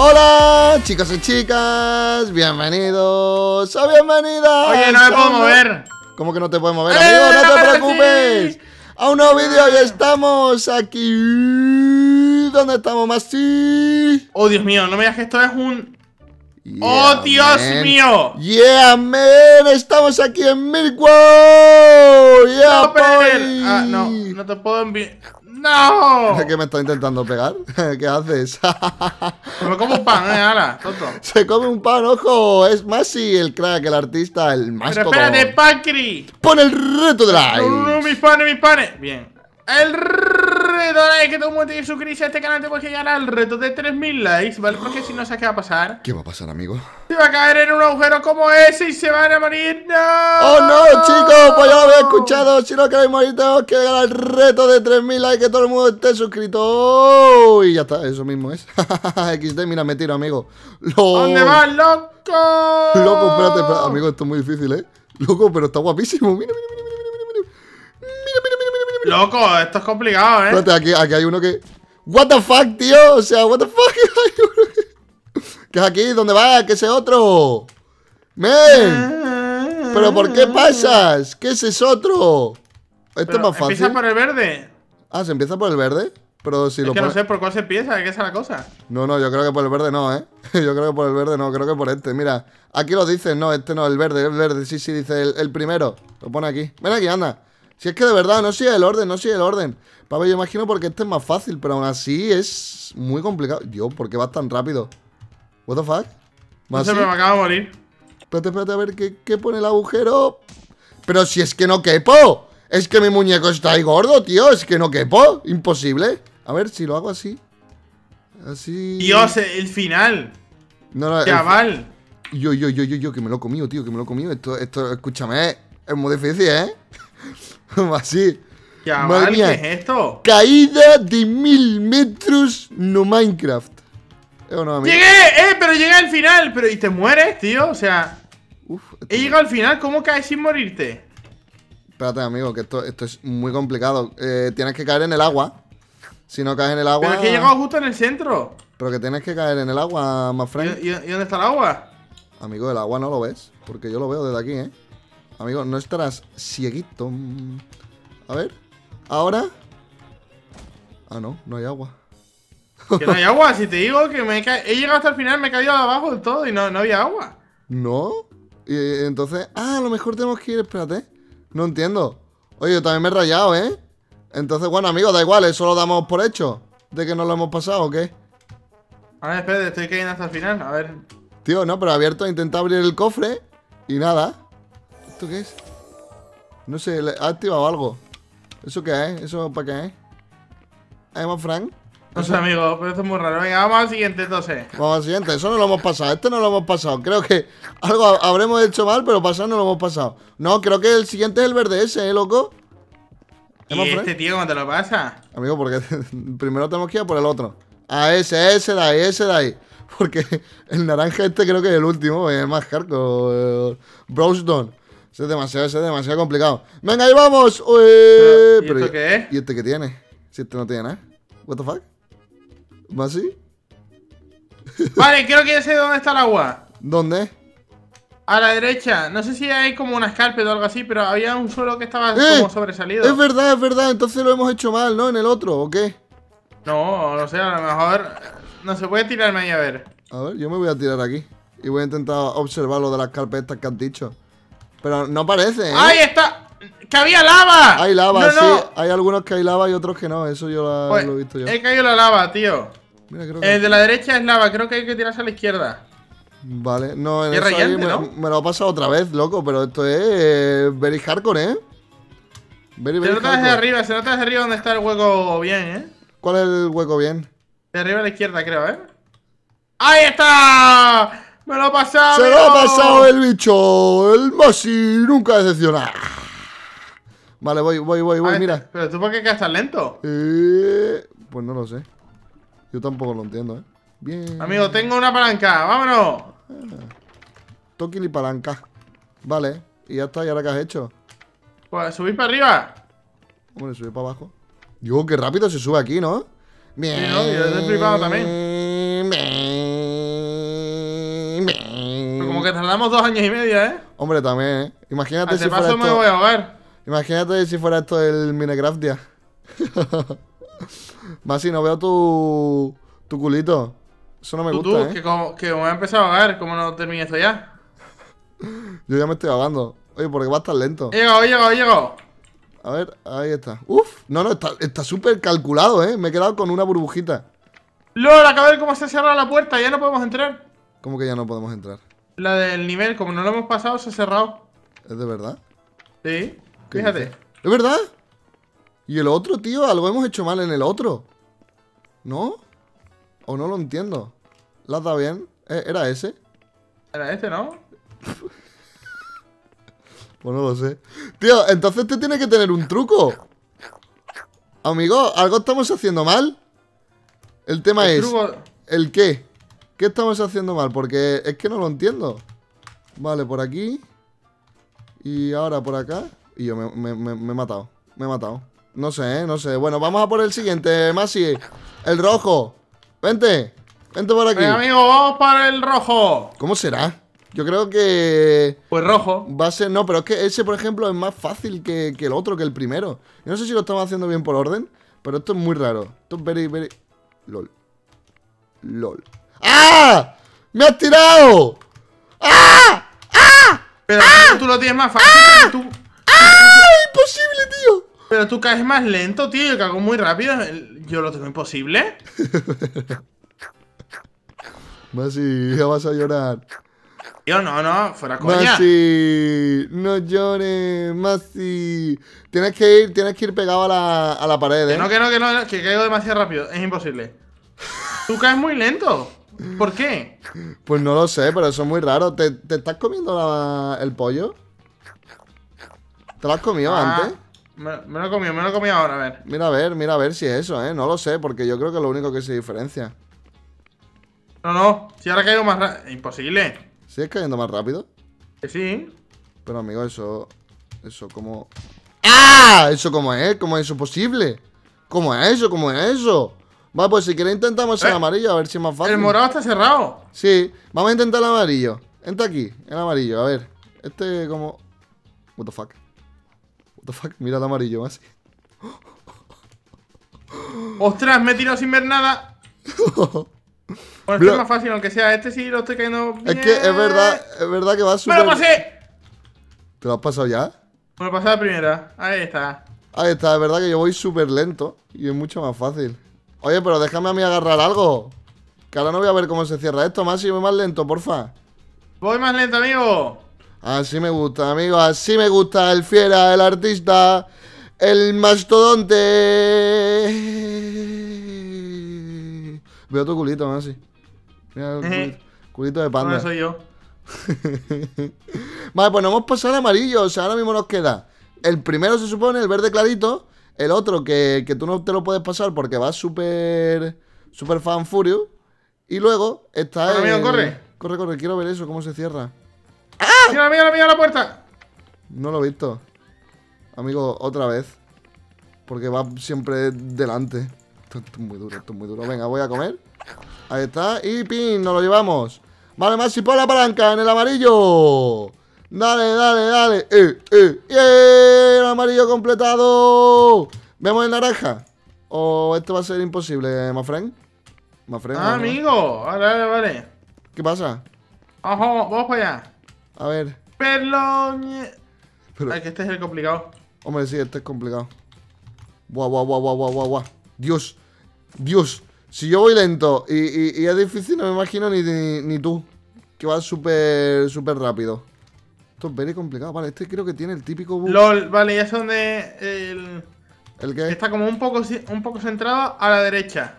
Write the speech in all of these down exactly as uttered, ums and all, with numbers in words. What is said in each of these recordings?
Hola chicos y chicas, bienvenidos o bienvenidas. Oye, no me puedo mover. ¿Cómo que no te puedes mover, ¡Eh, amigo? No te preocupes. Sí. A un nuevo vídeo y estamos aquí. ¿Dónde estamos, Massi? Oh, Dios mío, no me digas que esto es un... Yeah, ¡Oh, Dios man. mío! ¡Yeah, man! Estamos aquí en Milwaukee. Yeah, no, boy. Ah, no, no te puedo enviar... ¡No! ¿Es que me está intentando pegar? ¿Qué haces? Se come un pan, eh, ala, tonto. Se come un pan, ojo. Es Massi, el crack, el artista, el más Pero todo. espérate, Pancri. Pon el reto de like. No, no, no, mis panes, mis panes. Bien. El reto de like, que todo el mundo te suscribes a este canal. Tengo que llegar al reto de tres mil likes, ¿vale? Porque si no, ¿sabes qué va a pasar? ¿Qué va a pasar, amigo? Se va a caer en un agujero como ese y se van a morir. ¡No! ¡Oh, no, chicos! Pues ya lo habéis escuchado. Si no queréis morir, tenemos que llegar al reto de tres mil likes, que todo el mundo esté suscrito. ¡Oh! Y ya está, eso mismo es. equis de, mira, me tiro, amigo. ¡Loco! ¿Dónde vas, loco? Loco, espérate, espérate. Amigo, esto es muy difícil, ¿eh? Loco, pero está guapísimo. Mira, mira, mira, mira, mira, mira. Mira, mira, mira, mira, mira. Loco, esto es complicado, ¿eh? Espérate, aquí, aquí hay uno que... What the fuck, tío. O sea, what the fuck. Hay uno que... ¿Qué es aquí? ¿Dónde vas? ¿Qué es ese otro? ¡Men! ¿Pero por qué pasas? ¿Qué es ese otro? Esto Pero es más fácil. ¿Empieza por el verde? Ah, ¿se empieza por el verde? Pero si es lo que pone... no sé por cuál se empieza, ¿qué es la cosa? No, no, yo creo que por el verde no, ¿eh? Yo creo que por el verde no, creo que por este. Mira, aquí lo dicen, no, este no, el verde, el verde. Sí, sí, dice el, el primero. Lo pone aquí. Ven aquí, anda. Si es que de verdad, no sigue el orden, no sigue el orden. Pablo, yo imagino porque este es más fácil, pero aún así es muy complicado. Dios, ¿por qué vas tan rápido? What the fuck? No sé, pero me acabo de morir. Espérate, espérate, a ver, ¿qué, ¿qué pone el agujero? Pero si es que no quepo. Es que mi muñeco está ahí gordo, tío. Es que no quepo, imposible. A ver, si lo hago así. Así... Dios, el final. No, no, chaval. El... Yo, yo, yo, yo, yo, que me lo he comido, tío, que me lo he comido. Esto, esto, escúchame, es muy difícil, ¿eh? Así. Chaval, madre mía. ¿Qué es esto? Caída de mil metros no Minecraft. ¿O no, ¡Llegué! ¡Eh! Pero llegué al final. Pero, ¿y te mueres, tío? O sea, Uf, he tío. llegado al final. ¿Cómo caes sin morirte? Espérate, amigo, que esto, esto es muy complicado. Eh, tienes que caer en el agua. Si no caes en el agua... Pero es que he llegado justo en el centro. Pero que tienes que caer en el agua, más frank. ¿Y, y, ¿Y dónde está el agua? Amigo, el agua no lo ves. Porque yo lo veo desde aquí, ¿eh? Amigo, no estarás cieguito. A ver. Ahora. Ah, no. No hay agua. Que no hay agua, si te digo que me he, he llegado hasta el final, me he caído abajo del todo y no, no había agua. No, y entonces, ah, a lo mejor tenemos que ir, espérate, no entiendo. Oye, yo también me he rayado, ¿eh? Entonces, bueno, amigos, da igual, eso lo damos por hecho, de que no lo hemos pasado, ¿o qué? A ver, espérate, estoy cayendo hasta el final, a ver. Tío, no, pero abierto, he intentado abrir el cofre y nada. ¿Esto qué es? No sé, ha activado algo. ¿Eso qué es? ¿Eso para qué es? ¿Hay más Frank? No sé, amigo, pero esto es muy raro. Venga, vamos al siguiente, entonces. Vamos al siguiente, eso no lo hemos pasado. Este no lo hemos pasado. Creo que algo habremos hecho mal, pero pasar no lo hemos pasado. No, creo que el siguiente es el verde ese, ¿eh, loco? ¿Y este tío cómo te lo pasa? Amigo, porque primero tenemos que ir por el otro. A ese, ese de ahí, ese de ahí. Porque el naranja este creo que es el último, el más hardcore. Browsdown. Ese es demasiado, ese es demasiado complicado. Venga, ahí vamos. Uy, ¿Y pero esto qué es? ¿Y este qué tiene? Si este no tiene nada. What the fuck? ¿Massi? Vale, creo que ya sé dónde está el agua. ¿Dónde? A la derecha. No sé si hay como una escarpeta o algo así, pero había un suelo que estaba eh, como sobresalido. Es verdad, es verdad. Entonces lo hemos hecho mal, ¿no? En el otro, ¿o qué? No, no sé, a lo mejor no se puede tirarme ahí a ver. A ver, yo me voy a tirar aquí y voy a intentar observar lo de las carpetas que has dicho. Pero no parece, ¿eh? ¡Ahí está! ¡Que había lava! Hay lava, no, sí. No. Hay algunos que hay lava y otros que no. Eso yo la, pues, lo he visto yo. He caído la lava, tío. Mira, creo que... El de la derecha es lava. Creo que hay que tirarse a la izquierda. Vale. No, en eso rayante, ahí me, ¿no? me lo ha pasado otra vez, loco. Pero esto es... Eh, very hardcore, ¿eh? Very, very se nota hardcore. desde arriba. Se nota desde arriba donde está el hueco bien, ¿eh? ¿Cuál es el hueco bien? De arriba a la izquierda, creo, ¿eh? ¡Ahí está! ¡Me lo ha pasado! ¡Se amigo! lo ha pasado el bicho! ¡El Massi! Nunca decepciona. Vale, voy, voy, voy, voy, mira. ¿Pero tú por qué estás lento? Eh, pues no lo sé. Yo tampoco lo entiendo, ¿eh? Bien. Amigo, tengo una palanca, vámonos. Ah, toque y palanca. Vale, y ya está, ¿y ahora qué has hecho? Pues subir para arriba. Hombre, subir para abajo. Dios, qué rápido se sube aquí, ¿no? Bien, sí, no, yo estoy flipado también. Bien. Como que tardamos dos años y medio, ¿eh? Hombre, también, ¿eh? Imagínate si fuera esto... me voy a ahogar. Imagínate si fuera esto el Minecraft ya. Massi, no veo tu... tu culito. Eso no me tú, gusta, tú, ¿eh? Que como, que como he empezado a ahogar, ¿cómo no termina esto ya? Yo ya me estoy ahogando. Oye, ¿por qué vas tan lento? He llegado, he llegado, he llegado. A ver, ahí está. Uf, no, no, está súper calculado, ¿eh? Me he quedado con una burbujita. LOL, acabo de ver cómo se ha cerrado la puerta. Ya no podemos entrar. ¿Cómo que ya no podemos entrar? La del nivel, como no lo hemos pasado, se ha cerrado. ¿Es de verdad? Sí, fíjate. ¿Es verdad? ¿Y el otro, tío? Algo hemos hecho mal en el otro, ¿no? O no lo entiendo. ¿La has dado bien? ¿Era ese? Era este, ¿no? Pues no lo sé. Tío, entonces te tiene que tener un truco. Amigo, algo estamos haciendo mal. El tema el es... truco... ¿El qué? ¿Qué estamos haciendo mal? Porque es que no lo entiendo. Vale, por aquí. Y ahora por acá. Y yo me, me, me, me he matado. Me he matado. No sé, ¿eh? No sé. Bueno, vamos a por el siguiente, Massi. El rojo. Vente. Vente por aquí. Venga, amigo, vamos para el rojo. ¿Cómo será? Yo creo que... pues rojo. Va a ser... No, pero es que ese, por ejemplo, es más fácil que, que el otro, que el primero. Yo no sé si lo estamos haciendo bien por orden, pero esto es muy raro. Esto es very, very... LOL. LOL. ¡Ah! ¡Me has tirado! ¡Ah! ¡Ah! Pero ¡ah! Tú lo tienes más fácil. ¡Ah! Tú... ¡ah! ¡Imposible, tío! Pero tú caes más lento, tío. Yo cago muy rápido. Yo lo tengo imposible. Massi, ya vas a llorar. Yo no, no, fuera coña. Massi, no llores, Massi. Tienes que ir, tienes que ir pegado a la, a la pared, ¿eh? Que no, que no, que no, que caigo demasiado rápido. Es imposible. Tú caes muy lento. ¿Por qué? Pues no lo sé, pero eso es muy raro. ¿Te, te estás comiendo la, el pollo? ¿Te lo has comido ah, antes? Me, me lo he comido, me lo he comido ahora, a ver. Mira a ver, mira a ver si es eso, ¿eh? No lo sé, porque yo creo que es lo único que se diferencia. No, no, si ahora caigo más rápido. Imposible. ¿Sigues cayendo más rápido? Sí. Pero amigo, eso... eso como... ¡ah! ¿Eso cómo es? ¿Cómo es eso posible? ¿Cómo es eso? ¿Cómo es eso? Vale, pues si quieres intentamos ¿Eh? el amarillo, a ver si es más fácil. El morado está cerrado. Sí, vamos a intentar el amarillo. Entra aquí, el amarillo, a ver. Este como... what the fuck. What the fuck, mira el amarillo, Massi. ¡Ostras, me he tirado sin ver nada! Bueno, este es más fácil, aunque sea este sí lo estoy cayendo bien. Es que es verdad, es verdad que va súper... ¡me lo pasé! ¿Te lo has pasado ya? Me lo pasé la primera, ahí está. Ahí está, es verdad que yo voy súper lento y es mucho más fácil. Oye, pero déjame a mí agarrar algo, que ahora no voy a ver cómo se cierra esto, Massi, voy más lento, porfa. Voy más lento, amigo. Así me gusta, amigo, así me gusta. El fiera, el artista, el mastodonte. Veo tu culito, Massi. Mira, culito, culito de panda. No, soy yo. Vale, pues nos hemos pasado al amarillo. O sea, ahora mismo nos queda el primero, se supone, el verde clarito. El otro que, que tú no te lo puedes pasar porque va súper súper fan furious. Y luego está el... amigo, corre. Corre, corre, quiero ver eso, cómo se cierra. ¡Ah! ¡Mira, mira, mira la puerta! No lo he visto. Amigo, otra vez. Porque va siempre delante. Esto, esto es muy duro, esto es muy duro. Venga, voy a comer. Ahí está, y pin, nos lo llevamos. Vale, Massi, pon la palanca en el amarillo. Dale, dale, dale. Eh, eh, yeah, el amarillo completado. ¿Vemos el naranja? O esto va a ser imposible, my friend. My friend, ah, my amigo, vale, vale, vale. ¿Qué pasa? Ojo, vamos para allá. A ver. Perloñe. Pero... ay, que este es el complicado. Hombre, sí, este es complicado. Buah, buah, buah, buah, buah, buah. Dios, Dios. Si yo voy lento y, y, y es difícil, no me imagino ni, ni, ni tú, que vas súper, súper rápido. Esto es very complicado. Vale, este creo que tiene el típico bug. LOL, vale, ya es donde el... ¿el qué? Está como un poco, un poco centrado a la derecha.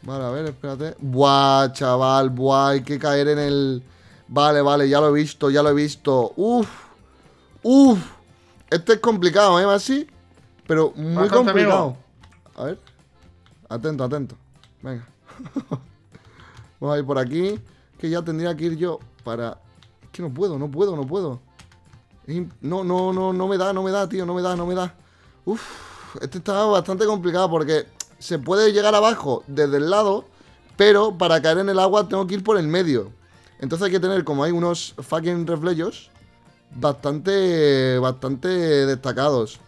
Vale, a ver, espérate. Buah, chaval, buah, hay que caer en el... vale, vale, ya lo he visto, ya lo he visto. Uf, uf. Este es complicado, ¿eh, Massi? Pero muy bastante complicado. Amigo. A ver. Atento, atento. Venga. Vamos a ir por aquí. Que ya tendría que ir yo para... es que no puedo, no puedo, no puedo. No, no, no, no me da, no me da, tío. No me da, no me da. Uf, este está bastante complicado porque se puede llegar abajo desde el lado, pero para caer en el agua tengo que ir por el medio. Entonces hay que tener como hay unos fucking reflejos bastante, bastante destacados.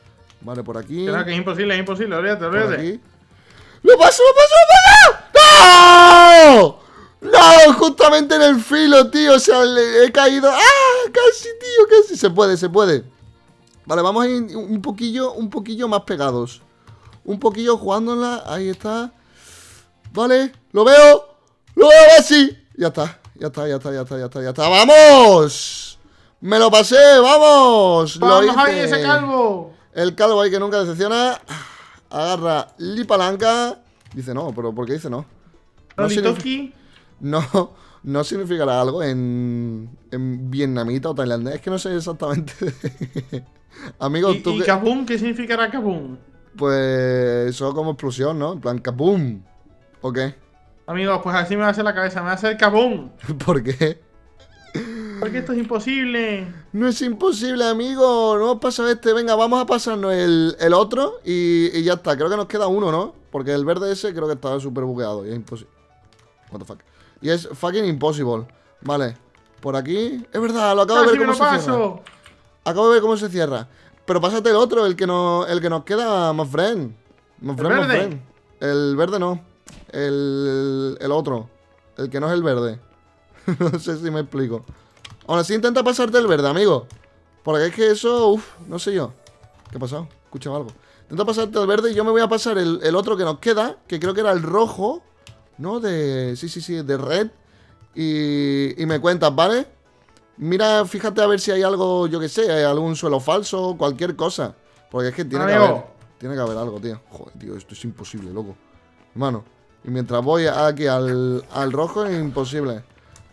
Vale, por aquí. Pero que es imposible, es imposible, olvídate, olvídate. ¡Lo paso, lo paso, lo paso! ¡No! ¡No! Justamente en el filo, tío. O sea, le he caído. ¡Ah! Casi, tío, casi. Se puede, se puede. Vale, vamos a ir un poquillo, un poquillo más pegados. Un poquillo jugándola. Ahí está. Vale, lo veo. Lo veo así. Ya está, ya está, ya está, ya está, ya está, ya está. ¡Vamos! ¡Me lo pasé! ¡Vamos! ¡Vamos, lo hice. Ahí ese calvo! El calvo ahí que nunca decepciona. Agarra la palanca. Dice no, pero ¿por qué dice no? No, significa, no, no significará algo en, en vietnamita o tailandés. Es que no sé exactamente. Amigos, ¿Y, tú y que... kaboom? ¿Qué significará kaboom? Pues eso como explosión, ¿no? En plan kaboom. ¿O qué? Amigos, pues así me va a hacer la cabeza. Me va a hacer kaboom. ¿Por qué? Porque esto es imposible. No es imposible, amigo. No hemos pasado este. Venga, vamos a pasarnos el, el otro y, y ya está. Creo que nos queda uno, ¿no? Porque el verde ese creo que estaba súper bugueado y es imposible. What the fuck. Y es fucking impossible. Vale. Por aquí. Es verdad, lo acabo de ver cómo se cierra. Acabo de ver cómo se cierra. Pero pásate el otro, el que no, el que nos queda, my friend. My friend, my friend. El verde no. El, el otro. El que no es el verde. No sé si me explico. Ahora sí intenta pasarte el verde, amigo. Porque es que eso, uff, no sé yo. ¿Qué ha pasado? Escuchaba algo. Intenta pasarte el verde y yo me voy a pasar el, el otro que nos queda. Que creo que era el rojo, ¿no? De... Sí, sí, sí, de red. Y, y me cuentas, ¿vale? Mira, fíjate a ver si hay algo, yo que sé, algún suelo falso, cualquier cosa. Porque es que tiene amigo. que haber... Tiene que haber algo, tío. Joder, tío, esto es imposible, loco. Hermano. Y mientras voy aquí al, al rojo es imposible.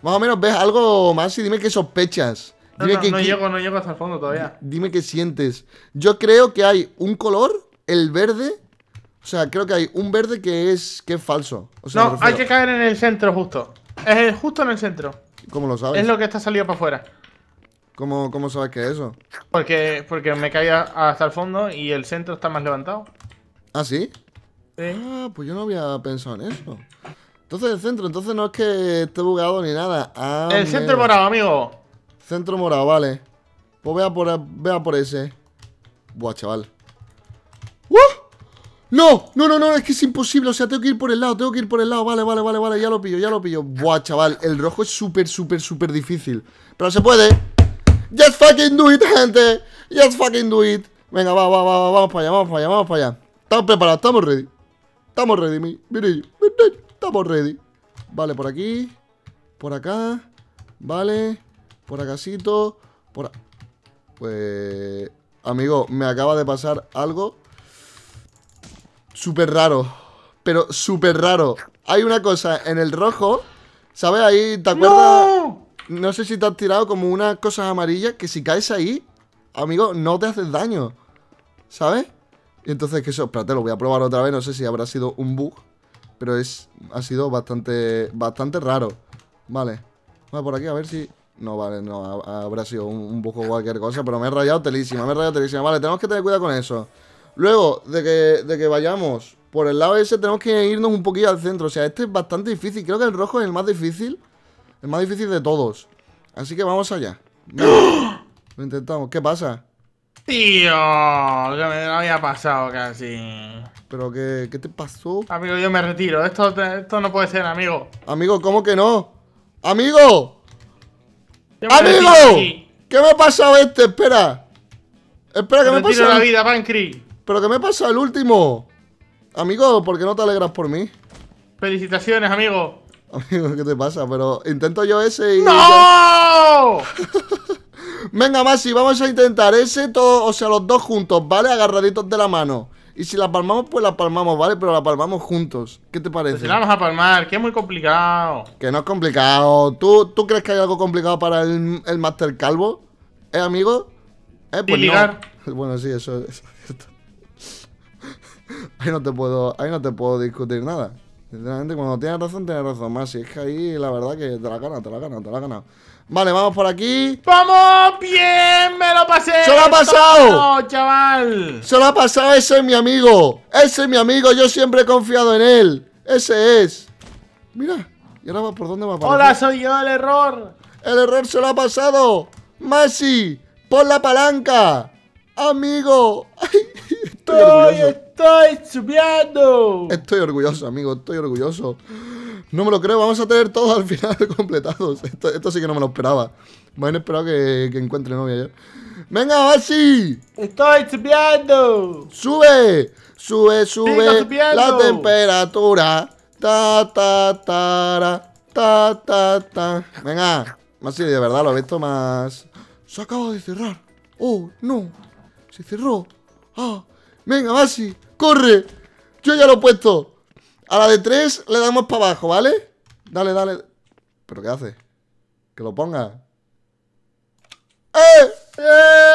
Más o menos ves algo más y dime qué sospechas. Dime no, no, que, no llego, no llego hasta el fondo todavía. Dime qué sientes. Yo creo que hay un color, el verde. O sea, creo que hay un verde que es que es falso. O sea, no, hay que caer en el centro justo. Es el, justo en el centro. ¿Cómo lo sabes? Es lo que está salido para afuera. ¿Cómo, cómo sabes que es eso? Porque, porque me caí hasta el fondo y el centro está más levantado. ¿Ah, sí? Sí. Ah, pues yo no había pensado en eso. Entonces el centro, entonces no es que esté bugado ni nada. Ah, el mero. Centro morado, amigo. Centro morado, vale. Pues vea por, vea por ese. Buah, chaval. ¡Uh! ¡No! No, no, no, es que es imposible. O sea, tengo que ir por el lado, tengo que ir por el lado. Vale, vale, vale, vale, ya lo pillo, ya lo pillo. Buah, chaval, el rojo es súper, súper, súper difícil. Pero se puede. Just fucking do it, gente. Just fucking do it. Venga, va, va, va, va, vamos para allá, vamos para allá, vamos para allá. Estamos preparados, estamos ready. Estamos ready, mi. Mira yo. Estamos ready. Vale, por aquí. Por acá. Vale. Por acasito. Por... Pues... Amigo, me acaba de pasar algo súper raro. Pero súper raro. Hay una cosa en el rojo. ¿Sabes? Ahí, ¿te acuerdas? ¡No! No sé si te has tirado como unas cosas amarillas que si caes ahí, amigo, no te haces daño. ¿Sabes? Y entonces, que eso... Espérate, lo voy a probar otra vez. No sé si habrá sido un bug. Pero es, ha sido bastante bastante raro. Vale. Vale, por aquí, a ver si... No, vale, no, ha, habrá sido un, un poco cualquier cosa. Pero me he rayado telísima, me he rayado telísima. Vale, tenemos que tener cuidado con eso. Luego, de que, de que vayamos por el lado ese, tenemos que irnos un poquillo al centro. O sea, este es bastante difícil. Creo que el rojo es el más difícil. El más difícil de todos. Así que vamos allá. Vale. Lo intentamos. ¿Qué pasa? Tío, que me lo había pasado casi. ¿Pero qué, qué te pasó? Amigo, yo me retiro. Esto, esto no puede ser, amigo. Amigo, ¿cómo que no? ¡Amigo! ¡Amigo! ¿Qué me ha pasado este? Espera. Espera, que me ha pasado la vida, BPancri. ¿Pero qué me ha pasado el último? Amigo, ¿por qué no te alegras por mí? Felicitaciones, amigo. Amigo, ¿qué te pasa? Pero intento yo ese y... ¡No! Venga, Massi, vamos a intentar ese, todo, o sea, los dos juntos, ¿vale? Agarraditos de la mano. Y si la palmamos, pues la palmamos, ¿vale? Pero la palmamos juntos. ¿Qué te parece? Pues si la vamos a palmar, que es muy complicado. Que no es complicado. ¿Tú, tú crees que hay algo complicado para el, el Master Calvo? ¿Eh, amigo? ¿Eh? Pues y ligar. No. Bueno, sí, eso es cierto. Ahí no te puedo, ahí no te puedo discutir nada. Sinceramente, cuando tienes razón, tienes razón, Massi. Es que ahí, la verdad, que te la ganas, te la ganas, te la ganas. Vale, vamos por aquí. ¡Vamos! ¡Bien! ¡Me lo pasé! ¡Se lo ha pasado! ¡No, chaval! ¡Se lo ha pasado! ¡Ese es mi amigo! ¡Ese es mi amigo! ¡Yo siempre he confiado en él! ¡Ese es! Mira, ¿Y ahora por dónde va a aparecer? ¡Hola, soy yo, el error! ¡El error se lo ha pasado! ¡Massi! ¡Pon la palanca! ¡Amigo! Estoy, orgulloso. estoy subiendo. Estoy orgulloso, amigo, estoy orgulloso. No me lo creo, vamos a tener todos al final completados. Esto, esto sí que no me lo esperaba. Me han esperado que, que encuentre novia ayer. ¡Venga, Massi! ¡Estoy subiendo! ¡Sube! ¡Sube, sube! La temperatura. Ta, ta, ta, ta, ta, ta. Venga, Massi, de verdad, lo he visto más. Se acaba de cerrar. ¡Oh, no! Se cerró. ¡Ah! Venga, Massi, corre. Yo ya lo he puesto. A la de tres le damos para abajo, ¿vale? Dale, dale. ¿Pero qué hace? Que lo ponga. ¡Eh! ¡Eh!